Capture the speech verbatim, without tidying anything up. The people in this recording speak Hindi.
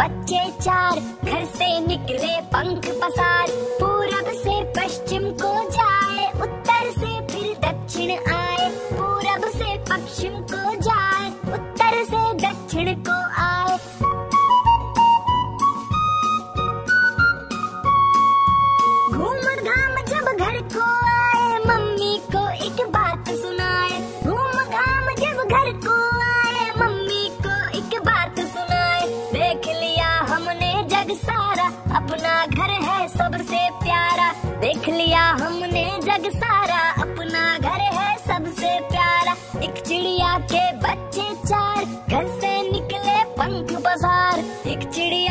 बच्चे चार घर से निकले पंख पसार, पूरब से पश्चिम को जाए, उत्तर से फिर दक्षिण आए, पूरब से पश्चिम को जाए, उत्तर से दक्षिण को आए। घूम घाम जब घर को आए, मम्मी को एक बात सुनाए, घूम घाम जब घर को अपना घर है सबसे प्यारा, देख लिया हमने जग सारा, अपना घर है सबसे प्यारा। एक चिड़िया के बच्चे चार घर से निकले पंख पसार, एक चिड़िया